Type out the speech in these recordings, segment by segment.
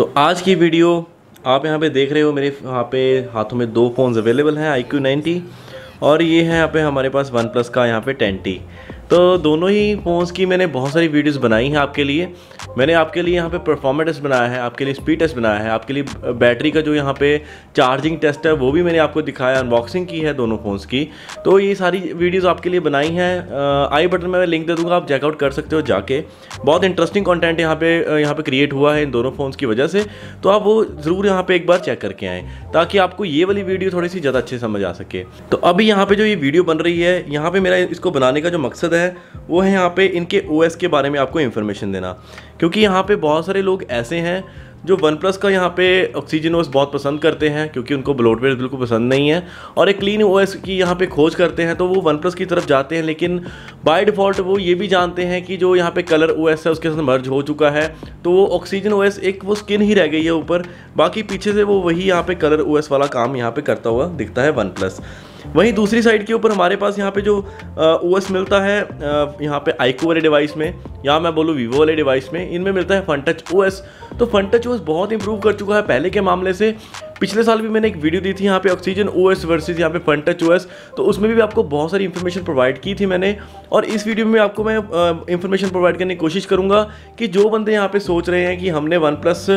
तो आज की वीडियो आप यहाँ पे देख रहे हो, मेरे यहाँ पे हाथों में दो फ़ोन्स अवेलेबल हैं, iQOO 9T और ये है यहाँ पे हमारे पास OnePlus का यहाँ पे 10T। तो दोनों ही फ़ोन्स की मैंने बहुत सारी वीडियोस बनाई हैं आपके लिए। मैंने आपके लिए यहाँ पे परफॉर्मेंस टेस्ट बनाया है, आपके लिए स्पीड टेस्ट बनाया है, आपके लिए बैटरी का जो यहाँ पे चार्जिंग टेस्ट है वो भी मैंने आपको दिखाया, अनबॉक्सिंग की है दोनों फ़ोन्स की। तो ये सारी वीडियोस आपके लिए बनाई हैं, आई बटन में मैं लिंक दे दूँगा, आप चेकआउट कर सकते हो जाके। बहुत इंटरेस्टिंग कॉन्टेंट यहाँ पर क्रिएट हुआ है इन दोनों फ़ोन्स की वजह से, तो आप वो ज़रूर यहाँ पर एक बार चेक करके आएँ ताकि आपको ये वाली वीडियो थोड़ी सी ज़्यादा अच्छे समझ आ सके। तो अभी यहाँ पर जो ये वीडियो बन रही है, यहाँ पर मेरा इसको बनाने का जो मकसद है वो है यहाँ पे इनके ओएस के बारे में आपको इन्फॉर्मेशन देना, क्योंकि यहाँ पे बहुत सारे लोग ऐसे हैं जो OnePlus का यहाँ पे ऑक्सीजन ओएस बहुत पसंद करते हैं क्योंकि उनको ब्लोटवेयर बिल्कुल पसंद नहीं है, और एक क्लीन ओएस की यहाँ पे खोज करते हैं तो वो OnePlus की तरफ जाते हैं। लेकिन बाय डिफ़ॉल्ट वो ये भी जानते हैं कि जो यहाँ पे ColorOS है उसके साथ मर्ज हो चुका है, तो वो ऑक्सीजन ओएस एक वो स्किन ही रह गई है ऊपर, बाकी पीछे से वो वही यहाँ पे ColorOS वाला काम यहाँ पर करता हुआ दिखता है OnePlus। वहीं दूसरी साइड के ऊपर हमारे पास यहाँ पे जो ओएस मिलता है यहाँ पे iQOO वाले डिवाइस में, या मैं बोलूँ वीवो वाले डिवाइस में, इनमें मिलता है Funtouch OS। तो Funtouch OS बहुत इंप्रूव कर चुका है पहले के मामले से। पिछले साल भी मैंने एक वीडियो दी थी यहाँ पे ऑक्सीजन OS वर्सेस यहाँ पे Funtouch OS, तो उसमें भी आपको बहुत सारी इन्फॉर्मेशन प्रोवाइड की थी मैंने, और इस वीडियो में आपको मैं इन्फॉर्मेशन प्रोवाइड करने की कोशिश करूँगा कि जो बंदे यहाँ पे सोच रहे हैं कि हमने OnePlus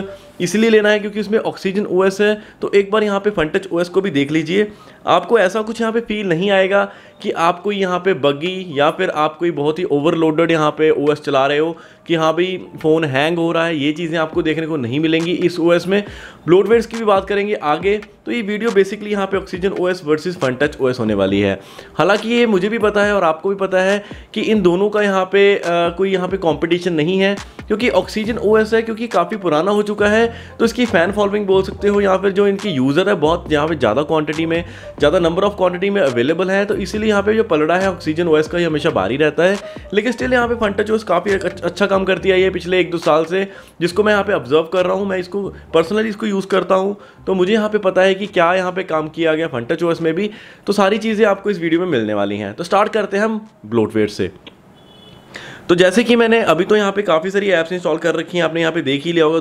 इसलिए लेना है क्योंकि उसमें ऑक्सीजन OS है, तो एक बार यहाँ पे Funtouch OS को भी देख लीजिए। आपको ऐसा कुछ यहाँ पे फील नहीं आएगा कि आप कोई यहाँ पे बगी या फिर आप कोई बहुत ही ओवरलोडेड यहाँ पे OS चला रहे हो कि हाँ भाई फ़ोन हैंग हो रहा है, ये चीज़ें आपको देखने को नहीं मिलेंगी इस OS में। ब्लोटवेयर्स की भी बात करेंगे आगे। तो ये वीडियो बेसिकली यहाँ पे oxygen OS versus Funtouch OS होने वाली है। हालांकि ये मुझे भी पता है और आपको भी पता है कि इन दोनों का यहाँ पे कोई यहाँ पे कंपटीशन नहीं है, क्योंकि ऑक्सीजन OS है क्योंकि काफ़ी पुराना हो चुका है, तो इसकी फ़ैन फॉलोइंग बोल सकते हो या फिर जो इनके यूज़र है बहुत यहाँ पे ज़्यादा क्वान्टिटी में, ज़्यादा नंबर ऑफ क्वान्टिटी में अवेलेबल है, तो इसीलिए यहाँ पे जो पलड़ा है ऑक्सीजन OS का ये हमेशा भारी रहता है। लेकिन स्टिल यहाँ पे Funtouch OS काफ़ी अच्छा काम करती आई है पिछले एक दो साल से, जिसको मैं यहाँ पे ऑब्जर्व कर रहा हूँ। मैं इसको पर्सनली इसको यूज़ करता हूँ, तो मुझे यहाँ पे पता है कि क्या यहाँ पे काम किया गया Funtouch OS में भी। तो सारी चीज़ें आपको इस वीडियो में मिलने वाली हैं। तो स्टार्ट करते हैं हम ब्लोटवेयर से। तो जैसे कि मैंने अभी तो यहाँ पे काफ़ी सारी ऐप्स इंस्टॉल कर रखी हैं, आपने यहाँ पे देख ही लिया होगा,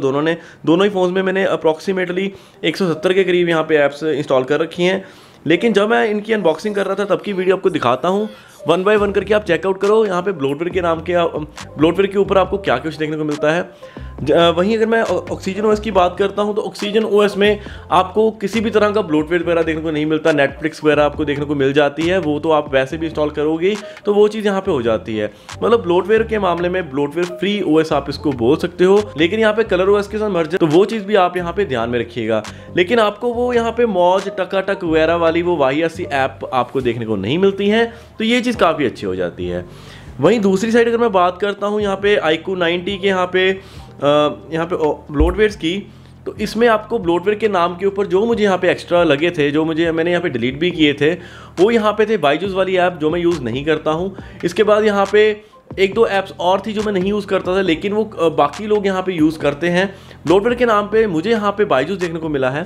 दोनों ही फ़ोन में मैंने अप्रॉक्सीमेटली 170 के करीब यहाँ पे ऐप्स इंस्टॉल कर रखी हैं। लेकिन जब मैं इनकी अनबॉक्सिंग कर रहा था तब की वीडियो आपको दिखाता हूँ, वन बाय वन करके आप चेकआउट करो यहाँ पे ब्लोटवेयर के ऊपर आपको क्या कुछ देखने को मिलता है। वहीं अगर मैं ऑक्सीजन OS की बात करता हूँ तो ऑक्सीजन OS में आपको किसी भी तरह का ब्लोटवेयर वगैरह देखने को नहीं मिलता। नेटफ्लिक्स वगैरह आपको देखने को मिल जाती है, वो तो आप वैसे भी इंस्टॉल करोगे तो वो चीज़ यहाँ पे हो जाती है, मतलब ब्लोटवेयर के मामले में ब्लोटवेयर फ्री OS आप इसको बोल सकते हो। लेकिन यहाँ पे ColorOS के साथ मर्ज है, तो वो चीज़ भी आप यहाँ पे ध्यान में रखिएगा। लेकिन आपको वो यहाँ पे मौज टकाटक वगैरह वाली वो वाहियासी ऐप आपको देखने को नहीं मिलती है, तो ये काफ़ी अच्छी हो जाती है। वहीं दूसरी साइड अगर मैं बात करता हूं यहां पे iQOO 9T के यहाँ पे ब्लोटवेयर्स की, तो इसमें आपको ब्लोटवेयर के नाम के ऊपर जो मुझे यहाँ पे एक्स्ट्रा लगे थे, जो मैंने यहाँ पे डिलीट भी किए थे, वो यहाँ पे थे Byju's वाली ऐप जो मैं यूज़ नहीं करता हूँ। इसके बाद यहाँ पे एक दो ऐप्स और थी जो मैं नहीं यूज़ करता था, लेकिन वो बाकी लोग यहाँ पे यूज़ करते हैं। ब्लोटवेयर के नाम पे मुझे यहाँ पे Byju's देखने को मिला है।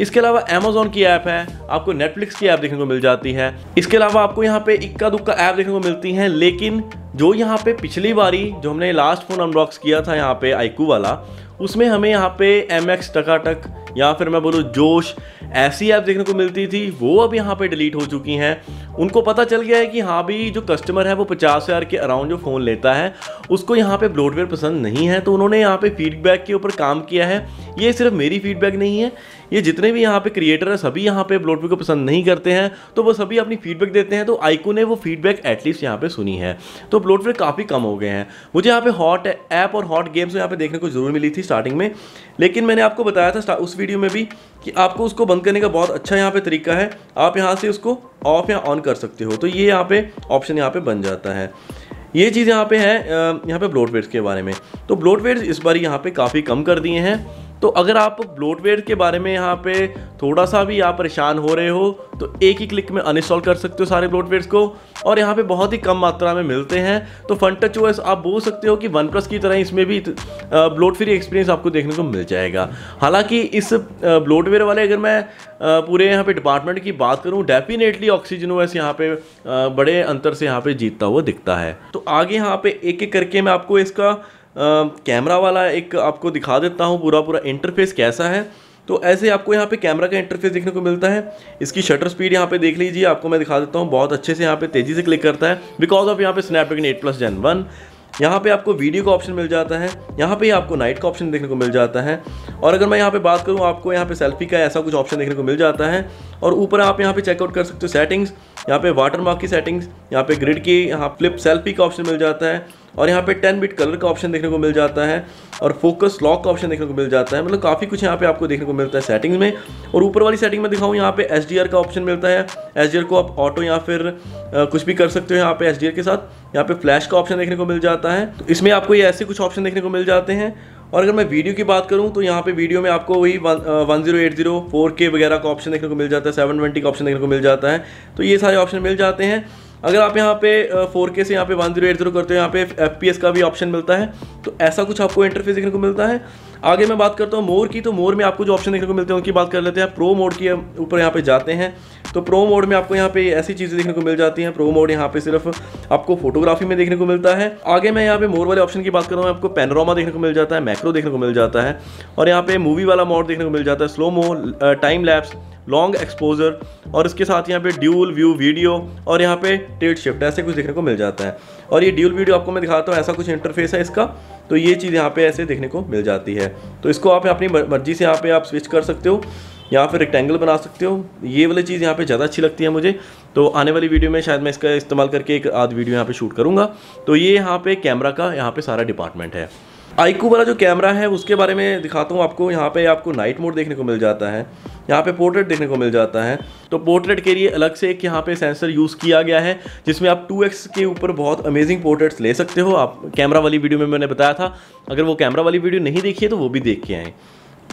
इसके अलावा Amazon की ऐप है, आपको Netflix की ऐप देखने को मिल जाती है। इसके अलावा आपको यहाँ पे इक्का दुक्का ऐप देखने को मिलती हैं। लेकिन जो यहाँ पे पिछली बारी जो हमने लास्ट फ़ोन अनबॉक्स किया था यहाँ पे iQOO वाला, उसमें हमें यहाँ पे MX TakaTak या फिर मैं बोलूँ जोश, ऐसी ऐप देखने को मिलती थी, वो अब यहाँ पे डिलीट हो चुकी हैं। उनको पता चल गया है कि हाँ भी जो कस्टमर है वो 50,000 के अराउंड जो फ़ोन लेता है उसको यहाँ पे ब्लोटवेयर पसंद नहीं है, तो उन्होंने यहाँ पे फीडबैक के ऊपर काम किया है। ये सिर्फ मेरी फीडबैक नहीं है, ये जितने भी यहाँ पे क्रिएटर हैं सभी यहाँ पे ब्लोटवेयर को पसंद नहीं करते हैं, तो वो सभी अपनी फीडबैक देते हैं। तो iQOO ने वो फीडबैक एटलीस्ट यहाँ पे सुनी है, तो ब्लोटवेयर काफ़ी कम हो गए हैं। मुझे यहाँ पे हॉट ऐप और हॉट गेम्स यहाँ पे देखने को जरूर मिली थी स्टार्टिंग में, लेकिन मैंने आपको बताया था उस वीडियो में भी कि आपको उसको बंद करने का बहुत अच्छा यहाँ पे तरीका है, आप यहाँ से उसको ऑफ या ऑन कर सकते हो, तो ये यहाँ पे ऑप्शन यहाँ पे बन जाता है। ये चीज़ यहाँ पे है यहाँ पे ब्लोटवेयर के बारे में। तो ब्लोटवेयर इस बार यहाँ पे काफ़ी कम कर दिए हैं, तो अगर आप ब्लोटवेयर के बारे में यहाँ पे थोड़ा सा भी आप परेशान हो रहे हो तो एक ही क्लिक में अनइंस्टॉल कर सकते हो सारे ब्लोटवेयर्स को, और यहाँ पे बहुत ही कम मात्रा में मिलते हैं। तो Funtouch OS आप बोल सकते हो कि OnePlus की तरह इसमें भी ब्लोट फ्री एक्सपीरियंस आपको देखने को मिल जाएगा। हालांकि इस ब्लोटवेयर वाले अगर मैं पूरे यहाँ पे डिपार्टमेंट की बात करूँ, डेफिनेटली ऑक्सीजन OS यहाँ पे बड़े अंतर से यहाँ पे जीतता हुआ दिखता है। तो आगे यहाँ पे एक एक करके मैं आपको इसका कैमरा वाला एक आपको दिखा देता हूँ पूरा इंटरफेस कैसा है। तो ऐसे आपको यहाँ पे कैमरा का इंटरफेस देखने को मिलता है। इसकी शटर स्पीड यहाँ पे देख लीजिए, आपको मैं दिखा देता हूँ, बहुत अच्छे से यहाँ पे तेज़ी से क्लिक करता है बिकॉज ऑफ यहाँ पे स्नैपड्रैगन 8 प्लस जेन 1। यहाँ पे आपको वीडियो का ऑप्शन मिल जाता है, यहाँ पे आपको नाइट का ऑप्शन देखने को मिल जाता है, और अगर मैं यहाँ पे बात करूँ आपको यहाँ पे सेल्फी का ऐसा कुछ ऑप्शन देखने को मिल जाता है। और ऊपर आप यहाँ पे चेकआउट कर सकते हो सेटिंग्स, यहाँ पे वाटरमार्क की सेटिंग्स, यहाँ पे ग्रिड की, यहाँ फ्लिप सेल्फी का ऑप्शन मिल जाता है, और यहाँ पे 10-bit कलर का ऑप्शन देखने को मिल जाता है, और फोकस लॉक का ऑप्शन देखने को मिल जाता है। मतलब काफ़ी कुछ यहाँ पे आपको देखने को मिलता है सेटिंग्स में। और ऊपर वाली सेटिंग में दिखाऊँ यहाँ पे HDR का ऑप्शन मिलता है, HDR को आप ऑटो या फिर कुछ भी कर सकते हो यहाँ पे HDR के साथ। यहाँ पे फ्लैश का ऑप्शन देखने को मिल जाता है। तो इसमें आपको ये ऐसे कुछ ऑप्शन देखने को मिल जाते हैं। और अगर मैं वीडियो की बात करूं तो यहाँ पे वीडियो में आपको वही 1080 4K वगैरह का ऑप्शन देखने को मिल जाता है, 720 का ऑप्शन देखने को मिल जाता है। तो ये सारे ऑप्शन मिल जाते हैं। अगर आप यहाँ पे 4K से यहाँ पे 1080 करते हो, यहाँ पे FPS का भी ऑप्शन मिलता है। तो ऐसा कुछ आपको इंटरफेस देखने को मिलता है। आगे मैं बात करता हूँ मोर की, तो मोर में आपको जो ऑप्शन देखने को मिलते हैं उनकी बात कर लेते हैं। प्रो मोड के ऊपर यहाँ पे जाते हैं तो प्रो मोड में आपको यहाँ पे ऐसी चीज़ें देखने को मिल जाती हैं। प्रो मोड यहाँ पे सिर्फ आपको फोटोग्राफी में देखने को मिलता है। आगे मैं यहाँ पे मोर वाले ऑप्शन की बात कर रहा हूँ, आपको पैनोरामा देखने को मिल जाता है, मैक्रो देखने को मिल जाता है, और यहाँ पे मूवी वाला मोड देखने को मिल जाता है, slow mo, time lapse, long exposure, और इसके साथ यहाँ पे ड्यूल व्यू वीडियो, और यहाँ पे टिल्ट शिफ्ट, ऐसे कुछ देखने को मिल जाता है। और ये ड्यूल वीडियो आपको मैं दिखाता हूँ, ऐसा कुछ इंटरफेस है इसका। तो ये चीज़ यहाँ पे ऐसे देखने को मिल जाती है। तो इसको आप अपनी मर्जी से यहाँ पे आप स्विच कर सकते हो, यहाँ पे रेक्टेंगल बना सकते हो। ये वाली चीज़ यहाँ पे ज़्यादा अच्छी लगती है मुझे, तो आने वाली वीडियो में शायद मैं इसका इस्तेमाल करके एक आध वीडियो यहाँ पे शूट करूँगा। तो ये यहाँ पे कैमरा का यहाँ पे सारा डिपार्टमेंट है। iQOO वाला जो कैमरा है उसके बारे में दिखाता हूँ आपको। यहाँ पे आपको नाइट मोड देखने को मिल जाता है, यहाँ पे पोर्ट्रेट देखने को मिल जाता है। तो पोर्ट्रेट के लिए अलग से एक यहाँ पे सेंसर यूज़ किया गया है जिसमें आप 2x के ऊपर बहुत अमेजिंग पोर्ट्रेट्स ले सकते हो। आप कैमरा वाली वीडियो में मैंने बताया था, अगर वो कैमरा वाली वीडियो नहीं देखी है तो वो भी देख के आएँ।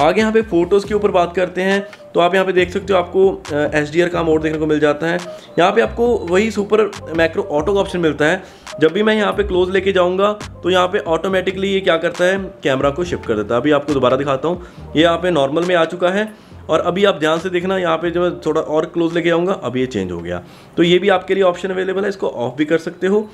आगे यहाँ पे फोटोज़ के ऊपर बात करते हैं तो आप यहाँ पे देख सकते हो आपको HDR का मोड देखने को मिल जाता है। यहाँ पे आपको वही सुपर मैक्रो ऑटो का ऑप्शन मिलता है। जब भी मैं यहाँ पे क्लोज लेके जाऊँगा तो यहाँ पे ऑटोमेटिकली ये क्या करता है, कैमरा को शिफ्ट कर देता है। अभी आपको दोबारा दिखाता हूँ, ये यहाँ पे नॉर्मल में आ चुका है, और अभी आप ध्यान से देखना यहाँ पे जब थोड़ा और क्लोज लेके जाऊँगा अब ये चेंज हो गया। तो ये भी आपके लिए ऑप्शन अवेलेबल है, इसको ऑफ भी कर सकते हो।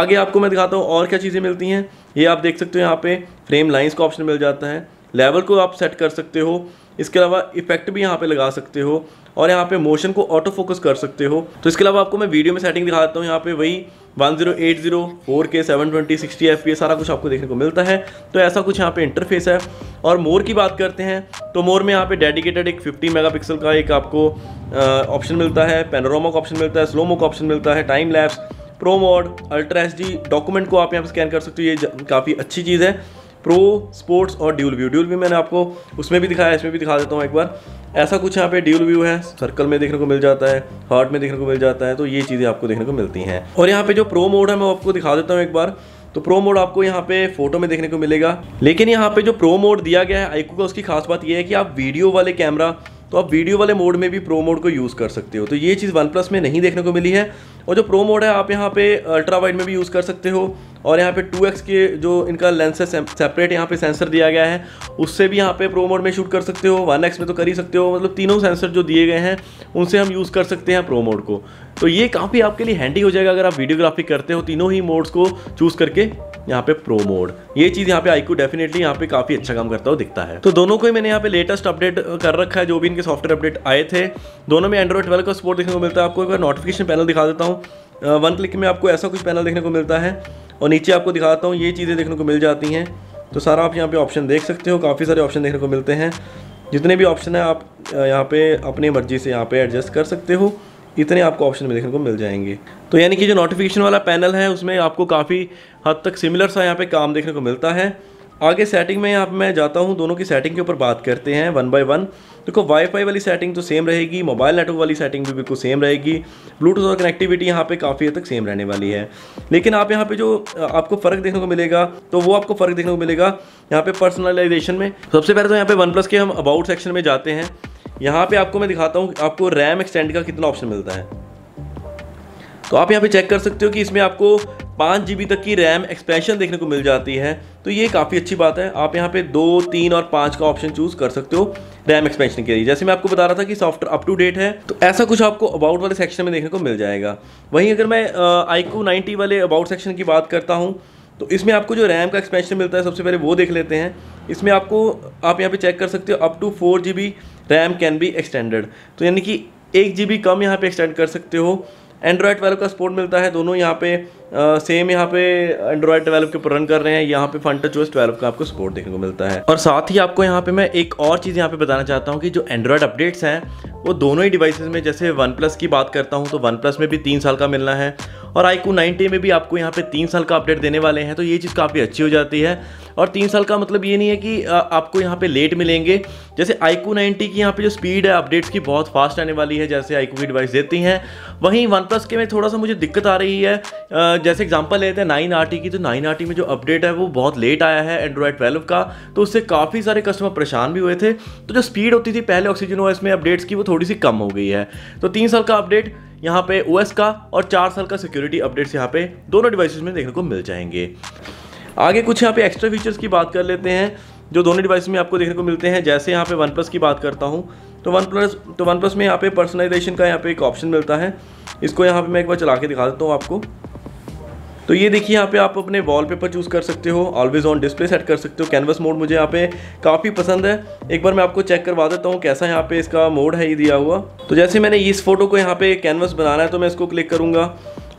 आगे आपको मैं दिखाता हूँ और क्या चीज़ें मिलती हैं। ये आप देख सकते हो यहाँ पे फ्रेम लाइन्स का ऑप्शन मिल जाता है, लेवल को आप सेट कर सकते हो, इसके अलावा इफेक्ट भी यहाँ पे लगा सकते हो, और यहाँ पे मोशन को ऑटो फोकस कर सकते हो। तो इसके अलावा आपको मैं वीडियो में सेटिंग दिखा देता हूँ। यहाँ पे वही 1080 4K 720 60fps सारा कुछ आपको देखने को मिलता है। तो ऐसा कुछ यहाँ पे इंटरफेस है। और मोर की बात करते हैं तो मोर में यहाँ पे डेडिकेटेड एक 50 मेगापिक्सल का एक आपको ऑप्शन मिलता है, पैनोरामा का ऑप्शन मिलता है, स्लोमो का ऑप्शन मिलता है, time lapse, pro mode, ultra HD document को आप यहाँ पर स्कैन कर सकते हो, ये काफ़ी अच्छी चीज़ है। प्रो, स्पोर्ट्स और ड्यूल व्यू मैंने आपको उसमें भी दिखाया, इसमें भी दिखा देता हूँ एक बार। ऐसा कुछ यहाँ पे ड्यूल व्यू है, सर्कल में देखने को मिल जाता है, हार्ट में देखने को मिल जाता है। तो ये चीज़ें आपको देखने को मिलती हैं। और यहाँ पे जो प्रो मोड है मैं आपको दिखा देता हूँ एक बार। तो प्रो मोड आपको यहाँ पे फोटो में देखने को मिलेगा, लेकिन यहाँ पे जो प्रो मोड दिया गया है iQOO का, उसकी खास बात यह है कि आप वीडियो वाले कैमरा, तो आप वीडियो वाले मोड में भी प्रो मोड को यूज़ कर सकते हो। तो ये चीज़ OnePlus में नहीं देखने को मिली है। और जो प्रो मोड है आप यहाँ पे अल्ट्रा वाइड में भी यूज़ कर सकते हो, और यहाँ पे 2x के जो इनका लेंस है सेपरेट यहाँ पे सेंसर दिया गया है, उससे भी यहाँ पे प्रो मोड में शूट कर सकते हो, 1x में तो कर ही सकते हो। मतलब तीनों सेंसर जो दिए गए हैं उनसे हम यूज़ कर सकते हैं प्रो मोड को। तो ये काफ़ी आपके लिए हैंडी हो जाएगा अगर आप वीडियोग्राफी करते हो, तीनों ही मोड्स को चूज़ करके यहाँ पे प्रो मोड। ये चीज़ यहाँ पे iQOO डेफिनेटली यहाँ पे काफ़ी अच्छा काम करता हुआ दिखता है। तो दोनों को ही मैंने यहाँ पे लेटेस्ट अपडेट कर रखा है, जो भी इनके सॉफ्टवेयर अपडेट आए थे। दोनों में Android 12 का सपोर्ट देखने को मिलता है। आपको एक बार नोटिफिकेशन पैनल दिखा देता हूँ, 1 क्लिक में आपको ऐसा कुछ पैनल देखने को मिलता है, और नीचे आपको दिखाता हूँ ये चीज़ें देखने को मिल जाती हैं। तो सारा आप यहाँ पर ऑप्शन देख सकते हो, काफ़ी सारे ऑप्शन देखने को मिलते हैं। जितने भी ऑप्शन हैं आप यहाँ पर अपनी मर्जी से यहाँ पर एडजस्ट कर सकते हो, इतने आपको ऑप्शन में देखने को मिल जाएंगे। तो यानी कि जो नोटिफिकेशन वाला पैनल है उसमें आपको काफ़ी हद तक सिमिलर सा यहाँ पे काम देखने को मिलता है। आगे सेटिंग में यहाँ पे मैं जाता हूँ, दोनों की सेटिंग के ऊपर बात करते हैं वन बाय वन। देखो वाईफाई वाली सेटिंग तो सेम रहेगी, मोबाइल नेटवर्क वाली सेटिंग भी बिल्कुल सेम रहेगी, ब्लूटूथ और कनेक्टिविटी यहाँ पे काफ़ी हद तक सेम रहने वाली है। लेकिन आप यहाँ पे जो आपको फ़र्क देखने को मिलेगा, तो वो आपको फ़र्क देखने को मिलेगा यहाँ पे पर्सनलाइजेशन में। सबसे पहले तो यहाँ पे OnePlus के हम अबाउट सेक्शन में जाते हैं। यहाँ पे आपको मैं दिखाता हूँ आपको रैम एक्सटेंड का कितना ऑप्शन मिलता है। तो आप यहाँ पे चेक कर सकते हो कि इसमें आपको 5 GB तक की रैम एक्सपेंशन देखने को मिल जाती है। तो ये काफ़ी अच्छी बात है। आप यहाँ पे 2, 3 और 5 का ऑप्शन चूज़ कर सकते हो रैम एक्सपेंशन के लिए। जैसे मैं आपको बता रहा था कि सॉफ्टवेयर अप टू डेट है, तो ऐसा कुछ आपको अबाउट वाले सेक्शन में देखने को मिल जाएगा। वहीं अगर मैं iQOO 9T वाले अबाउट सेक्शन की बात करता हूँ तो इसमें आपको जो रैम का एक्सपेंशन मिलता है सबसे पहले वो देख लेते हैं। इसमें आपको आप यहाँ पे चेक कर सकते हो up to 4 GB RAM can be extended, तो यानी कि 1 GB कम यहाँ पे एक्सटेंड कर सकते हो। एंड्रॉयड 12 का सपोर्ट मिलता है, दोनों यहाँ पे सेम यहाँ पे एंड्रॉयड 12 के ऊपर रन कर रहे हैं। यहाँ पे फंटच ओएस 12 का आपको सपोर्ट देखने को मिलता है। और साथ ही आपको यहाँ पे मैं एक और चीज़ यहाँ पे बताना चाहता हूँ कि जो एंड्रॉयड अपडेट्स हैं वो दोनों ही डिवाइसेस में, जैसे वन प्लस की बात करता हूँ तो वन प्लस में भी 3 साल का मिलना है और iQOO 9T में भी आपको यहाँ पे 3 साल का अपडेट देने वाले हैं। तो ये चीज़ काफ़ी अच्छी हो जाती है। और 3 साल का मतलब ये नहीं है कि आपको यहाँ पे लेट मिलेंगे। जैसे iQOO 9T की यहाँ पे जो स्पीड है अपडेट्स की बहुत फास्ट आने वाली है, जैसे iQOO की डिवाइस देती हैं। वहीं वन प्लस के में थोड़ा सा मुझे दिक्कत आ रही है। जैसे एग्जांपल लेते हैं 9RT की, तो 9RT में जो अपडेट है वो बहुत लेट आया है एंड्रॉयड 12 का, तो उससे काफ़ी सारे कस्टमर परेशान भी हुए थे। तो जो स्पीड होती थी पहले ऑक्सीजन OS में अपडेट्स की वो थोड़ी सी कम हो गई है। तो 3 साल का अपडेट यहाँ पे OS का और 4 साल का सिक्योरिटी अपडेट्स यहाँ पे दोनों डिवाइसेस में देखने को मिल जाएंगे। आगे कुछ यहाँ पे एक्स्ट्रा फीचर्स की बात कर लेते हैं जो दोनों डिवाइस में आपको देखने को मिलते हैं। जैसे यहाँ पे OnePlus की बात करता हूँ तो OnePlus में यहाँ पे पर्सनलाइजेशन का यहाँ पे एक ऑप्शन मिलता है। इसको यहाँ पे मैं एक बार चला के दिखा देता हूँ आपको। तो ये देखिए यहाँ पे आप अपने वॉलपेपर चूज़ कर सकते हो, ऑलवेज़ ऑन डिस्प्ले सेट कर सकते हो। कैनवस मोड मुझे यहाँ पे काफ़ी पसंद है। एक बार मैं आपको चेक करवा देता हूँ कैसा यहाँ पे इसका मोड है ये दिया हुआ। तो जैसे मैंने इस फोटो को यहाँ पे कैनवस बनाना है तो मैं इसको क्लिक करूँगा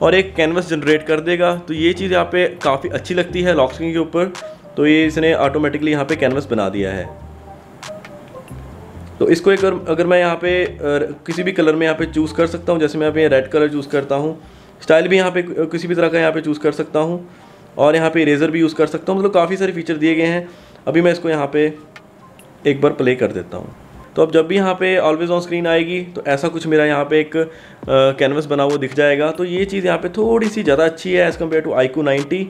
और एक कैनवस जनरेट कर देगा। तो ये चीज़ यहाँ पे काफ़ी अच्छी लगती है लॉक स्क्रीन के ऊपर। तो ये इसने ऑटोमेटिकली यहाँ पे कैनवस बना दिया है। तो इसको एक अगर मैं यहाँ पे किसी भी कलर में यहाँ पे चूज़ कर सकता हूँ। जैसे मैं यहाँ पे रेड कलर चूज़ करता हूँ, स्टाइल भी यहाँ पे किसी भी तरह का यहाँ पे चूज़ कर सकता हूँ और यहाँ पे इरेजर भी यूज़ कर सकता हूँ। मतलब काफ़ी सारे फीचर दिए गए हैं। अभी मैं इसको यहाँ पे एक बार प्ले कर देता हूँ। तो अब जब भी यहाँ पे ऑलवेज़ ऑन स्क्रीन आएगी तो ऐसा कुछ मेरा यहाँ पे एक कैनवस बना हुआ दिख जाएगा। तो ये चीज़ यहाँ पे थोड़ी सी ज़्यादा अच्छी है as compare to iQOO 9T।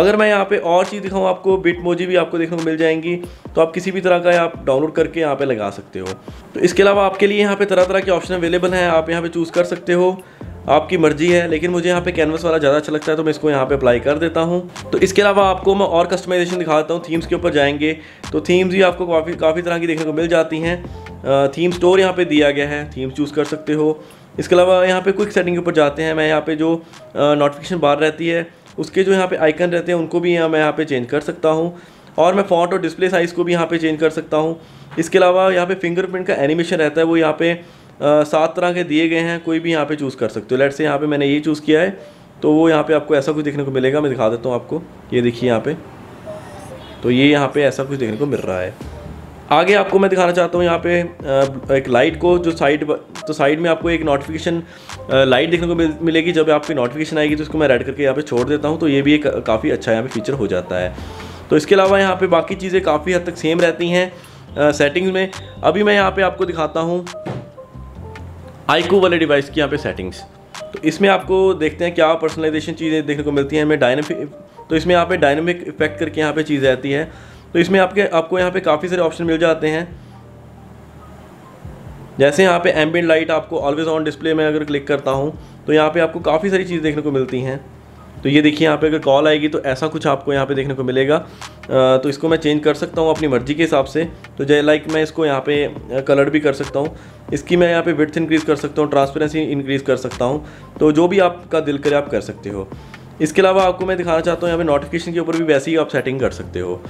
अगर मैं यहाँ पे और चीज़ दिखाऊँ आपको, बिटमोजी भी आपको देखने को मिल जाएंगी। तो आप किसी भी तरह का आप डाउनलोड करके यहाँ पे लगा सकते हो। तो इसके अलावा आपके लिए यहाँ पे तरह तरह के ऑप्शन अवेलेबल हैं, आप यहाँ पे चूज़ कर सकते हो, आपकी मर्जी है। लेकिन मुझे यहाँ पे कैनवस वाला ज़्यादा अच्छा लगता है तो मैं इसको यहाँ पे अप्लाई कर देता हूँ। तो इसके अलावा आपको मैं और कस्टमाइजेशन दिखाता हूँ। थीम्स के ऊपर जाएंगे तो थीम्स भी आपको काफ़ी तरह की देखने को मिल जाती हैं। थीम स्टोर यहाँ पे दिया गया है, थीम चूज़ कर सकते हो। इसके अलावा यहाँ पे क्विक सेटिंग के ऊपर जाते हैं। मैं यहाँ पे जो नोटिफिकेशन बार रहती है उसके जो यहाँ पे आइकन रहते हैं उनको भी मैं यहाँ पे चेंज कर सकता हूँ और मैं फॉन्ट और डिस्प्ले साइज़ को भी यहाँ पे चेंज कर सकता हूँ। इसके अलावा यहाँ पे फिंगरप्रिंट का एनिमेशन रहता है वो यहाँ पे 7 तरह के दिए गए हैं, कोई भी यहाँ पे चूज़ कर सकते हो। लेट्स से यहाँ पे मैंने ये चूज़ किया है तो वो यहाँ पे आपको ऐसा कुछ देखने को मिलेगा। मैं दिखा देता हूँ आपको, ये देखिए यहाँ पे। तो ये यहाँ पे ऐसा कुछ देखने को मिल रहा है। आगे आपको मैं दिखाना चाहता हूँ यहाँ पे एक लाइट को जो साइड में आपको एक नोटिफिकेशन लाइट देखने को मिलेगी। जब आपकी नोटिफिकेशन आएगी तो इसको मैं रेड करके यहाँ पे छोड़ देता हूँ। तो ये भी एक काफ़ी अच्छा यहाँ पे फीचर हो जाता है। तो इसके अलावा यहाँ पे बाकी चीज़ें काफ़ी हद तक सेम रहती हैं सेटिंग्स में। अभी मैं यहाँ पे आपको दिखाता हूँ iQOO वाले डिवाइस की यहाँ पे सेटिंग्स। तो इसमें आपको देखते हैं क्या पर्सनलाइजेशन चीज़ें देखने को मिलती हैं हमें। तो इसमें यहाँ पे डायनेमिक इफेक्ट करके यहाँ पे चीज़ रहती है। तो इसमें आपको यहाँ पे काफ़ी सारे ऑप्शन मिल जाते हैं। जैसे यहाँ पे एम्बिएंट लाइट आपको ऑलवेज़ ऑन डिस्प्ले में अगर क्लिक करता हूँ तो यहाँ पर आपको काफ़ी सारी चीज़ देखने को मिलती हैं। तो ये देखिए यहाँ पे अगर कॉल आएगी तो ऐसा कुछ आपको यहाँ पे देखने को मिलेगा। तो इसको मैं चेंज कर सकता हूँ अपनी मर्ज़ी के हिसाब से। तो जय लाइक मैं इसको यहाँ पे कलर भी कर सकता हूँ, इसकी मैं यहाँ पे विड्थ इंक्रीज़ कर सकता हूँ, ट्रांसपेरेंसी इंक्रीज़ कर सकता हूँ। तो जो भी आपका दिल करे आप कर सकते हो। इसके अलावा आपको मैं दिखाना चाहता हूँ यहाँ पे नोटिफिकेशन के ऊपर भी वैसे ही आप सेटिंग कर सकते हो।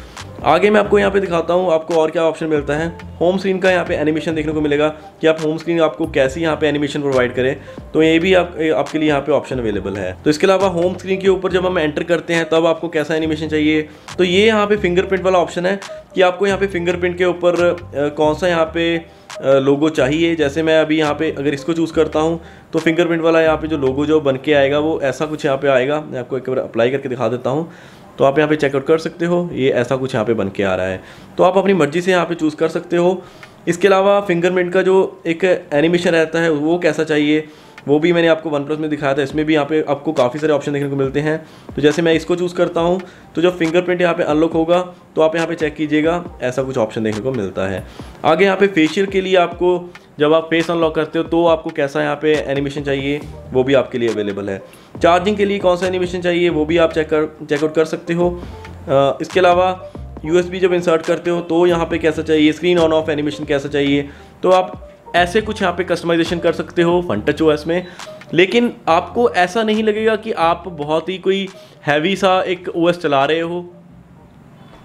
आगे मैं आपको यहाँ पे दिखाता हूँ आपको और क्या ऑप्शन मिलता है। होम स्क्रीन का यहाँ पे एनिमेशन देखने को मिलेगा कि आप होम स्क्रीन आपको कैसी यहाँ पे एनिमेशन प्रोवाइड करें। तो ये भी आपके लिए यहाँ पे ऑप्शन अवेलेबल है। तो इसके अलावा होम स्क्रीन के ऊपर जब हम एंटर करते हैं तब आपको कैसा एनिमेशन चाहिए, तो ये यहाँ पे फिंगरप्रिंट वाला ऑप्शन है कि आपको यहाँ पे फिंगरप्रिंट के ऊपर कौन सा यहाँ पे लोगो चाहिए। जैसे मैं अभी यहाँ पे अगर इसको चूज़ करता हूँ तो फिंगरप्रिंट वाला यहाँ पे जो लोगो जो बन के आएगा वो ऐसा कुछ यहाँ पे आएगा। मैं आपको एक बार अप्लाई करके दिखा देता हूँ। तो आप यहाँ पे चेकआउट कर सकते हो, ये ऐसा कुछ यहाँ पे बन के आ रहा है। तो आप अपनी मर्ज़ी से यहाँ पे चूज़ कर सकते हो। इसके अलावा फिंगरप्रिंट का जो एक एनिमेशन रहता है वो कैसा चाहिए वो भी मैंने आपको वन प्लस में दिखाया था। इसमें भी यहाँ पे आपको काफ़ी सारे ऑप्शन देखने को मिलते हैं। तो जैसे मैं इसको चूज़ करता हूँ तो जब फिंगरप्रिंट यहाँ पे अनलॉक होगा तो आप यहाँ पे चेक कीजिएगा, ऐसा कुछ ऑप्शन देखने को मिलता है। आगे यहाँ पे फेशियल के लिए आपको जब आप फेस अनलॉक करते हो तो आपको कैसा यहाँ पे एनिमेशन चाहिए वो भी आपके लिए अवेलेबल है। चार्जिंग के लिए कौन सा एनिमेशन चाहिए वो भी आप चेकआउट कर सकते हो। इसके अलावा USB जब इंसर्ट करते हो तो यहाँ पे कैसा चाहिए, स्क्रीन ऑन ऑफ एनिमेशन कैसा चाहिए। तो आप ऐसे कुछ यहाँ पे कस्टमाइजेशन कर सकते हो फंटच ओएस में। लेकिन आपको ऐसा नहीं लगेगा कि आप बहुत ही कोई हैवी सा एक ओएस चला रहे हो।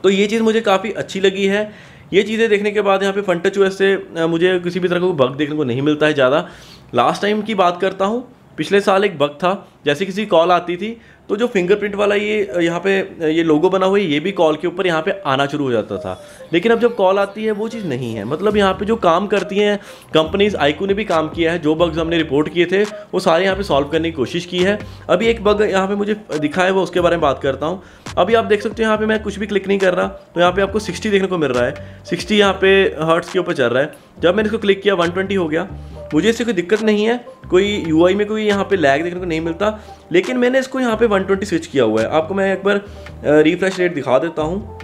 तो ये चीज़ मुझे काफ़ी अच्छी लगी है। ये चीज़ें देखने के बाद यहाँ पे फंटच ओएस से मुझे किसी भी तरह का बग देखने को नहीं मिलता है ज़्यादा। लास्ट टाइम की बात करता हूँ, पिछले साल एक बग था, जैसे किसी कॉल आती थी तो जो फिंगरप्रिंट वाला ये यहाँ पे ये लोगो बना हुआ है, ये भी कॉल के ऊपर यहाँ पे आना शुरू हो जाता था। लेकिन अब जब कॉल आती है वो चीज़ नहीं है। मतलब यहाँ पे जो काम करती हैं कंपनीज, iQOO ने भी काम किया है, जो बग्स हमने रिपोर्ट किए थे वो सारे यहाँ पे सॉल्व करने की कोशिश की है। अभी एक बग यहाँ पर मुझे दिखा है, वो उसके बारे में बात करता हूँ। अभी आप देख सकते हो यहाँ पर मैं कुछ भी क्लिक नहीं कर रहा, तो यहाँ पर आपको 60 देखने को मिल रहा है, 60 यहाँ पे हर्ट्स के ऊपर चल रहा है। जब मैंने इसको क्लिक किया 120 हो गया। मुझे इससे कोई दिक्कत नहीं है, कोई यूआई में कोई यहाँ पे लैग देखने को नहीं मिलता। लेकिन मैंने इसको यहाँ पे 120 स्विच किया हुआ है। आपको मैं एक बार रिफ्रेश रेट दिखा देता हूँ।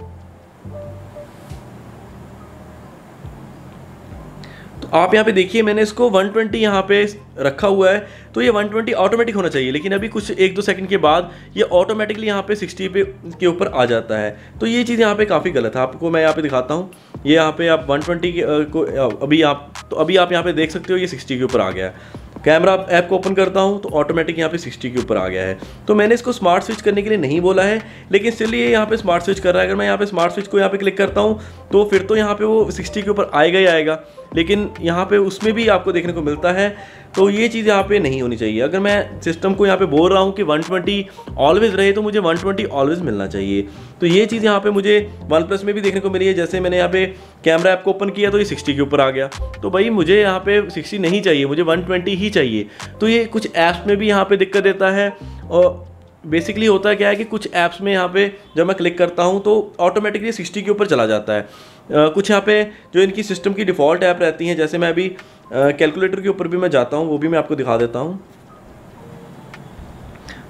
तो आप यहाँ पे देखिए, मैंने इसको 120 यहाँ पे रखा हुआ है, तो ये 120 ऑटोमेटिक होना चाहिए। लेकिन अभी कुछ एक दो सेकंड के बाद ये ऑटोमेटिकली यहाँ पे 60 पे के ऊपर आ जाता है। तो ये चीज़ यहाँ पे काफ़ी गलत है। आपको मैं यहाँ पे दिखाता हूँ, ये यहाँ पे आप 120 को अभी आप यहाँ पे देख सकते हो, ये 60 के ऊपर आ गया है। कैमरा ऐप को ओपन करता हूँ तो ऑटोमेटिक यहाँ पे 60 के ऊपर आ गया है। तो मैंने इसको स्मार्ट स्विच करने के लिए नहीं बोला है, लेकिन स्टिल ये यहाँ पे स्मार्ट स्विच कर रहा है। अगर मैं यहाँ पे स्मार्ट स्विच को यहाँ पे क्लिक करता हूँ तो फिर तो यहाँ पे वो 60 के ऊपर आएगा ही आएगा, लेकिन यहाँ पे उसमें भी आपको देखने को मिलता है। तो ये चीज़ यहाँ पे नहीं होनी चाहिए। अगर मैं सिस्टम को यहाँ पे बोल रहा हूँ कि 120 ऑलवेज़ रहे, तो मुझे 120 ऑलवेज़ मिलना चाहिए। तो ये चीज़ यहाँ पे मुझे वन प्लस में भी देखने को मिली है। जैसे मैंने यहाँ पे कैमरा ऐप को ओपन किया तो ये 60 के ऊपर आ गया। तो भाई मुझे यहाँ पे 60 नहीं चाहिए, मुझे 120 ही चाहिए। तो ये कुछ ऐप्स में भी यहाँ पर दिक्कत देता है। और बेसिकली होता क्या है कि कुछ ऐप्स में यहाँ पे जब मैं क्लिक करता हूँ तो ऑटोमेटिकली 60 के ऊपर चला जाता है। कुछ यहाँ पे जो इनकी सिस्टम की डिफ़ॉल्ट ऐप रहती हैं, जैसे मैं अभी कैलकुलेटर के ऊपर भी मैं जाता हूँ, वो भी मैं आपको दिखा देता हूँ।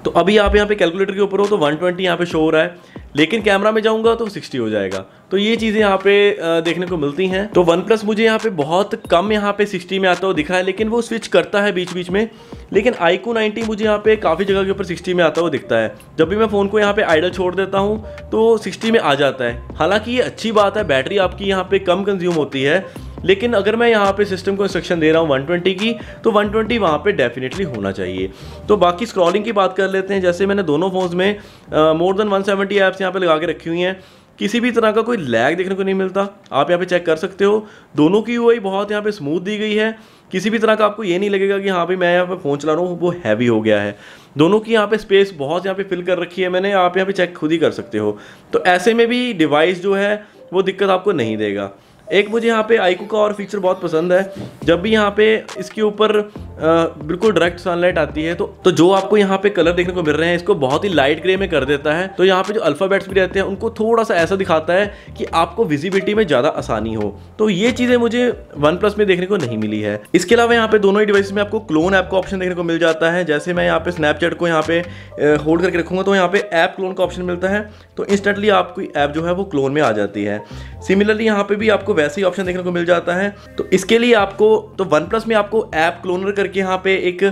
तो अभी आप यहाँ पे कैलकुलेटर के ऊपर हो तो 120 यहाँ पे शो हो रहा है, लेकिन कैमरा में जाऊँगा तो 60 हो जाएगा। तो ये चीज़ें यहाँ पे देखने को मिलती हैं। तो वन प्लस मुझे यहाँ पे बहुत कम यहाँ पे 60 में आता हुआ दिखा है, लेकिन वो स्विच करता है बीच बीच में। लेकिन iQOO 9T मुझे यहाँ पे काफ़ी जगह के ऊपर 60 में आता हुआ दिखता है। जब भी मैं फ़ोन को यहाँ पे आइडल छोड़ देता हूँ तो 60 में आ जाता है। हालाँकि ये अच्छी बात है, बैटरी आपकी यहाँ पर कम कंज्यूम होती है। लेकिन अगर मैं यहाँ पे सिस्टम को इंस्ट्रक्शन दे रहा हूँ 120 की, तो 120 वहाँ पे डेफिनेटली होना चाहिए। तो बाकी स्क्रॉलिंग की बात कर लेते हैं। जैसे मैंने दोनों फ़ोन्स में मोर देन 170 ऐप्स यहाँ पे लगा के रखी हुई हैं। किसी भी तरह का कोई लैग देखने को नहीं मिलता, आप यहाँ पे चेक कर सकते हो। दोनों की यूआई बहुत यहाँ पे स्मूथ दी गई है। किसी भी तरह का आपको ये नहीं लगेगा कि हाँ भाई मैं यहाँ पे फ़ोन चला रहा हूँ वो हैवी हो गया है। दोनों की यहाँ पे स्पेस बहुत यहाँ पे फिल कर रखी है मैंने, आप यहाँ पे चेक खुद ही कर सकते हो। तो ऐसे में भी डिवाइस जो है वो दिक्कत आपको नहीं देगा। एक मुझे यहाँ पे iQOO का और फीचर बहुत पसंद है, जब भी यहाँ पे इसके ऊपर बिल्कुल डायरेक्ट सनलाइट आती है तो जो आपको यहाँ पे कलर देखने को मिल रहे हैं इसको बहुत ही लाइट ग्रे में कर देता है। तो यहाँ पे जो अल्फ़ाबेट्स भी रहते हैं उनको थोड़ा सा ऐसा दिखाता है कि आपको विजिबिलिटी में ज़्यादा आसानी हो। तो ये चीज़ें मुझे वन प्लस में देखने को नहीं मिली है। इसके अलावा यहाँ पे दोनों ही डिवाइस में आपको क्लोन ऐप का ऑप्शन देखने को मिल जाता है। जैसे मैं यहाँ पे स्नैपचैट को यहाँ पे होल्ड करके रखूँगा तो यहाँ पे ऐप क्लोन का ऑप्शन मिलता है, तो इंस्टेंटली आपकी ऐप जो है वो क्लोन में आ जाती है। सिमिलरली यहाँ पे भी आपको वैसे ही ऑप्शन देखने को मिल जाता है। तो इसके लिए आपको तो वन प्लस में आपको ऐप क्लोनर करके यहाँ पे एक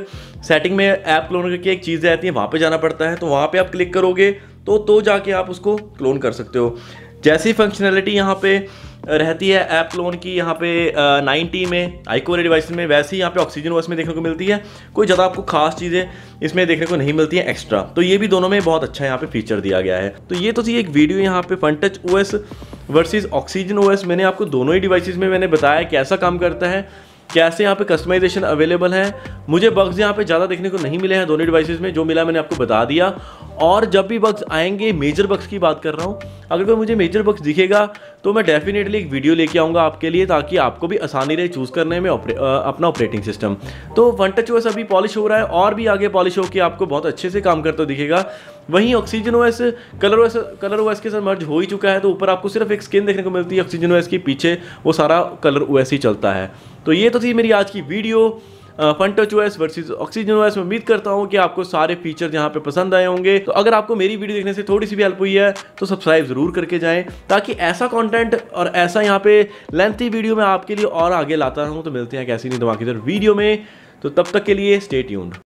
सेटिंग में ऐप क्लोनर करके एक चीज़ आती है, वहाँ पे जाना पड़ता है। तो वहाँ पे आप क्लिक करोगे तो जाके आप उसको क्लोन कर सकते हो। जैसी फंक्शनैलिटी यहाँ पे रहती है ऐप क्लोन की यहाँ पे 9T में iQOO डिवाइस में, वैसे ही यहाँ पे ऑक्सीजन ओएस में देखने को मिलती है। कोई ज़्यादा आपको खास चीज़ें इसमें देखने को नहीं मिलती हैं एक्स्ट्रा। तो ये भी दोनों में बहुत अच्छा यहाँ पे फीचर दिया गया है। तो ये तो थी एक वीडियो यहाँ पे Funtouch OS versus Oxygen OS. मैंने आपको दोनों ही डिवाइसेस में मैंने बताया कैसा काम करता है, कैसे यहाँ पे कस्टमाइजेशन अवेलेबल है। मुझे बग्स यहाँ पे ज़्यादा देखने को नहीं मिले हैं दोनों डिवाइसेस में, जो मिला मैंने आपको बता दिया। और जब भी बग्स आएंगे, मेजर बग्स की बात कर रहा हूँ, अगर कोई मुझे मेजर बग्स दिखेगा तो मैं डेफिनेटली एक वीडियो लेके आऊँगा आपके लिए, ताकि आपको भी आसानी रहे चूज़ करने में अपना ऑपरेटिंग सिस्टम। तो फंटच ओएस अभी पॉलिश हो रहा है और भी आगे पॉलिश होकर आपको बहुत अच्छे से काम करता दिखेगा। वहीं ऑक्सीजन ओएस कलर ओएस के साथ मर्ज हो ही चुका है, तो ऊपर आपको सिर्फ एक स्किन देखने को मिलती है ऑक्सीजन ओएस के, पीछे वो सारा कलर ओएस ही चलता है। तो ये तो थी मेरी आज की video Funtouch OS versus Oxygen OS. मैं उम्मीद करता हूँ कि आपको सारे फीचर यहाँ पे पसंद आए होंगे। तो अगर आपको मेरी वीडियो देखने से थोड़ी सी भी हेल्प हुई है तो सब्सक्राइब ज़रूर करके जाएं, ताकि ऐसा कंटेंट और ऐसा यहाँ पे लेंथी वीडियो मैं आपके लिए और आगे लाता रहूँ। तो मिलते हैं कैसी नहीं धमाकेदार वीडियो में, तो तब तक के लिए स्टे ट्यून्ड।